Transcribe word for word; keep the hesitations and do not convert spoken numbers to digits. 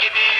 Give me